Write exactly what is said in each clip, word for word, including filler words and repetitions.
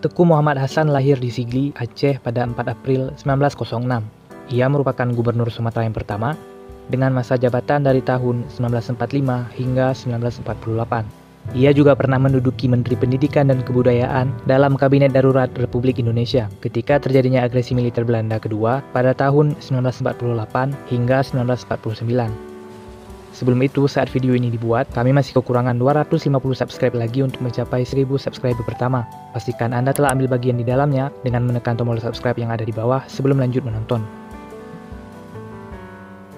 Teuku Muhammad Hasan lahir di Sigli, Aceh pada empat April seribu sembilan ratus enam. Ia merupakan gubernur Sumatera yang pertama dengan masa jabatan dari tahun seribu sembilan ratus empat puluh lima hingga seribu sembilan ratus empat puluh delapan. Ia juga pernah menduduki Menteri Pendidikan dan Kebudayaan dalam Kabinet Darurat Republik Indonesia ketika terjadinya agresi militer Belanda kedua pada tahun seribu sembilan ratus empat puluh delapan hingga seribu sembilan ratus empat puluh sembilan. Sebelum itu, saat video ini dibuat, kami masih kekurangan dua ratus lima puluh subscribe lagi untuk mencapai seribu subscriber pertama. Pastikan Anda telah ambil bagian di dalamnya dengan menekan tombol subscribe yang ada di bawah sebelum lanjut menonton.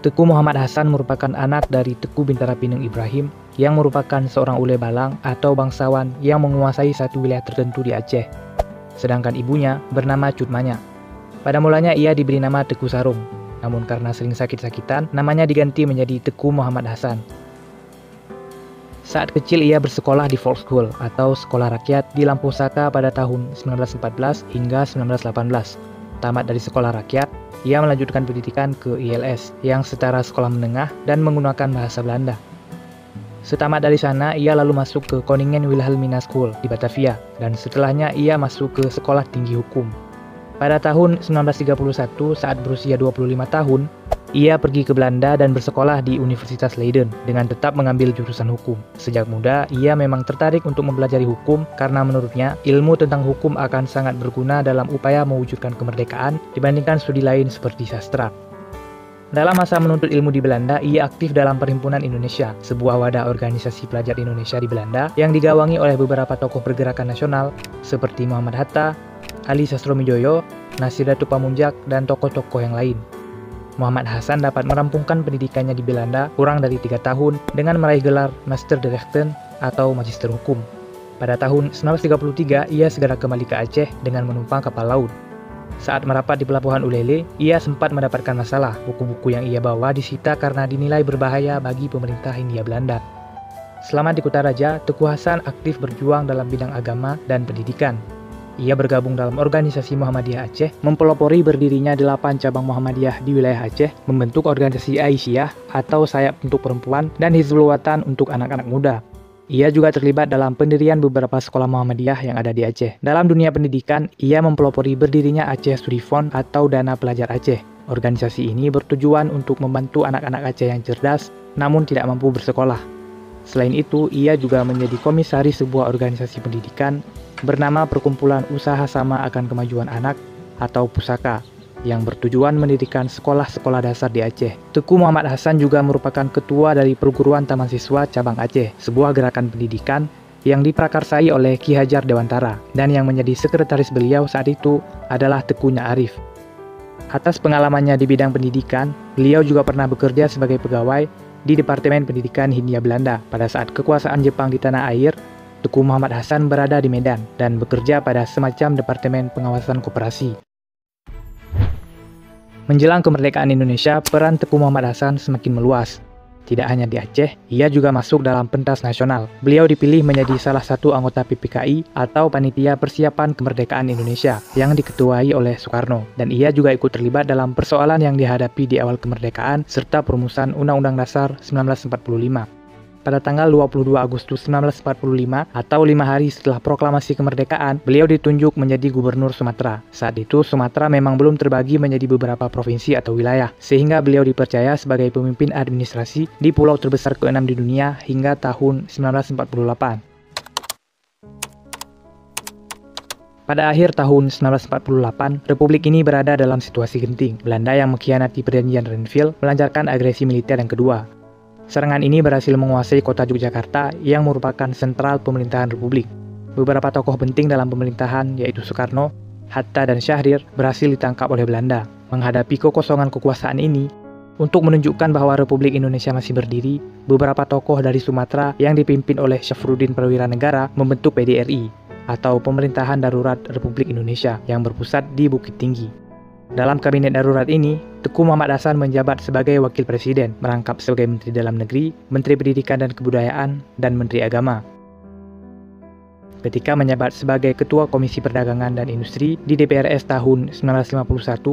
Teuku Muhammad Hasan merupakan anak dari Teuku Bintara Pinung Ibrahim yang merupakan seorang ule balang atau bangsawan yang menguasai satu wilayah tertentu di Aceh. Sedangkan ibunya bernama Cutmanya. Pada mulanya ia diberi nama Teuku Sarum. Namun karena sering sakit-sakitan, namanya diganti menjadi Teuku Muhammad Hasan. Saat kecil ia bersekolah di Volkschool atau sekolah rakyat di Lampusaka pada tahun seribu sembilan ratus empat belas hingga seribu sembilan ratus delapan belas. Tamat dari sekolah rakyat, ia melanjutkan pendidikan ke I L S yang setara sekolah menengah dan menggunakan bahasa Belanda. Setamat dari sana, ia lalu masuk ke Koningin Wilhelmina School di Batavia dan setelahnya ia masuk ke Sekolah Tinggi Hukum. Pada tahun seribu sembilan ratus tiga puluh satu, saat berusia dua puluh lima tahun, ia pergi ke Belanda dan bersekolah di Universitas Leiden dengan tetap mengambil jurusan hukum. Sejak muda, ia memang tertarik untuk mempelajari hukum karena menurutnya ilmu tentang hukum akan sangat berguna dalam upaya mewujudkan kemerdekaan dibandingkan studi lain seperti sastra. Dalam masa menuntut ilmu di Belanda, ia aktif dalam Perhimpunan Indonesia, sebuah wadah organisasi pelajar Indonesia di Belanda yang digawangi oleh beberapa tokoh pergerakan nasional seperti Muhammad Hatta, Ali Sastromijoyo, Nasir Dattu Pamunjak, dan tokoh-tokoh yang lain. Muhammad Hasan dapat merampungkan pendidikannya di Belanda kurang dari tiga tahun dengan meraih gelar Master der Rechten atau Magister Hukum. Pada tahun seribu sembilan ratus tiga puluh tiga, ia segera kembali ke Aceh dengan menumpang kapal laut. Saat merapat di Pelabuhan Ulee Lheue, ia sempat mendapatkan masalah. Buku-buku yang ia bawa disita karena dinilai berbahaya bagi pemerintah Hindia Belanda. Selama di Kutaraja, Teuku Hasan aktif berjuang dalam bidang agama dan pendidikan. Ia bergabung dalam organisasi Muhammadiyah Aceh, mempelopori berdirinya delapan cabang Muhammadiyah di wilayah Aceh, membentuk organisasi Aisyiyah atau sayap untuk perempuan dan Hizbul Wathan untuk anak-anak muda. Ia juga terlibat dalam pendirian beberapa sekolah Muhammadiyah yang ada di Aceh. Dalam dunia pendidikan, ia mempelopori berdirinya Aceh Surifon atau Dana Pelajar Aceh. Organisasi ini bertujuan untuk membantu anak-anak Aceh yang cerdas namun tidak mampu bersekolah. Selain itu, ia juga menjadi komisaris sebuah organisasi pendidikan bernama Perkumpulan Usaha Sama Akan Kemajuan Anak atau Pusaka yang bertujuan mendirikan sekolah-sekolah dasar di Aceh. Teuku Muhammad Hasan juga merupakan ketua dari Perguruan Taman Siswa Cabang Aceh, sebuah gerakan pendidikan yang diprakarsai oleh Ki Hajar Dewantara, dan yang menjadi sekretaris beliau saat itu adalah Teukunya Arif. Atas pengalamannya di bidang pendidikan, beliau juga pernah bekerja sebagai pegawai di Departemen Pendidikan Hindia Belanda. Pada saat kekuasaan Jepang di tanah air, Teuku Muhammad Hasan berada di Medan dan bekerja pada semacam Departemen Pengawasan Koperasi. Menjelang kemerdekaan Indonesia, peran Teuku Muhammad Hasan semakin meluas. Tidak hanya di Aceh, ia juga masuk dalam pentas nasional. Beliau dipilih menjadi salah satu anggota P P K I atau Panitia Persiapan Kemerdekaan Indonesia yang diketuai oleh Soekarno. Dan ia juga ikut terlibat dalam persoalan yang dihadapi di awal kemerdekaan serta perumusan Undang-Undang Dasar seribu sembilan ratus empat puluh lima. Pada tanggal dua puluh dua Agustus seribu sembilan ratus empat puluh lima atau lima hari setelah proklamasi kemerdekaan, beliau ditunjuk menjadi gubernur Sumatera. Saat itu, Sumatera memang belum terbagi menjadi beberapa provinsi atau wilayah, sehingga beliau dipercaya sebagai pemimpin administrasi di pulau terbesar keenam di dunia hingga tahun seribu sembilan ratus empat puluh delapan. Pada akhir tahun seribu sembilan ratus empat puluh delapan, republik ini berada dalam situasi genting. Belanda yang mengkhianati perjanjian Renville melancarkan agresi militer yang kedua. Serangan ini berhasil menguasai kota Yogyakarta yang merupakan sentral pemerintahan republik. Beberapa tokoh penting dalam pemerintahan yaitu Soekarno, Hatta, dan Syahrir berhasil ditangkap oleh Belanda. Menghadapi kekosongan kekuasaan ini, untuk menunjukkan bahwa Republik Indonesia masih berdiri, beberapa tokoh dari Sumatera yang dipimpin oleh Syafruddin Prawiranegara membentuk P D R I atau Pemerintahan Darurat Republik Indonesia yang berpusat di Bukit Tinggi. Dalam kabinet darurat ini, Teuku Muhammad Hasan menjabat sebagai wakil presiden, merangkap sebagai menteri dalam negeri, menteri pendidikan dan kebudayaan, dan menteri agama. Ketika menjabat sebagai ketua Komisi Perdagangan dan Industri di D P R S tahun seribu sembilan ratus lima puluh satu,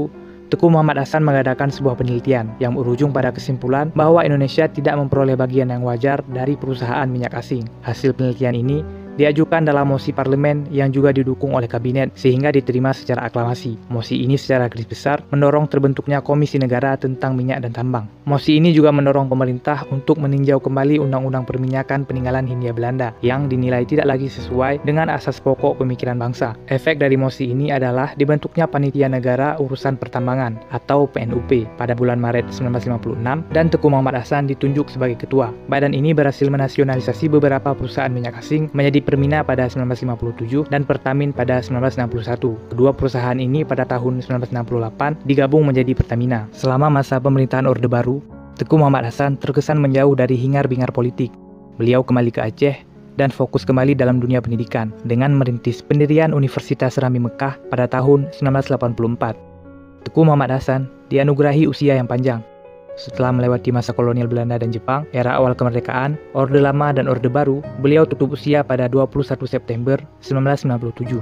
Teuku Muhammad Hasan mengadakan sebuah penelitian yang berujung pada kesimpulan bahwa Indonesia tidak memperoleh bagian yang wajar dari perusahaan minyak asing. Hasil penelitian ini diajukan dalam mosi parlemen yang juga didukung oleh kabinet sehingga diterima secara aklamasi. Mosi ini secara garis besar mendorong terbentuknya Komisi Negara tentang Minyak dan Tambang. Mosi ini juga mendorong pemerintah untuk meninjau kembali Undang-Undang Perminyakan peninggalan Hindia Belanda yang dinilai tidak lagi sesuai dengan asas pokok pemikiran bangsa. Efek dari mosi ini adalah dibentuknya Panitia Negara Urusan Pertambangan atau P N U P pada bulan Maret seribu sembilan ratus lima puluh enam dan Teuku Muhammad Hasan ditunjuk sebagai ketua. Badan ini berhasil menasionalisasi beberapa perusahaan minyak asing menjadi Permina pada seribu sembilan ratus lima puluh tujuh dan Pertamin pada seribu sembilan ratus enam puluh satu. Kedua perusahaan ini pada tahun seribu sembilan ratus enam puluh delapan digabung menjadi Pertamina. Selama masa pemerintahan Orde Baru, Teuku Muhammad Hasan terkesan menjauh dari hingar-bingar politik. Beliau kembali ke Aceh dan fokus kembali dalam dunia pendidikan dengan merintis pendirian Universitas Rami Mekah pada tahun seribu sembilan ratus delapan puluh empat. Teuku Muhammad Hasan dianugerahi usia yang panjang. Setelah melewati masa kolonial Belanda dan Jepang, era awal kemerdekaan, Orde Lama dan Orde Baru, beliau tutup usia pada dua puluh satu September seribu sembilan ratus sembilan puluh tujuh.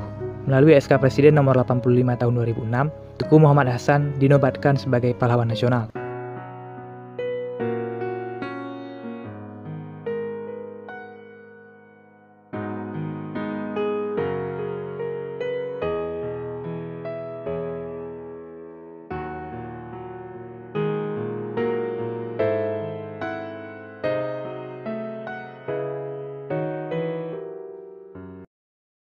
Melalui S K Presiden nomor delapan puluh lima tahun dua ribu enam, Teuku Muhammad Hasan dinobatkan sebagai pahlawan nasional.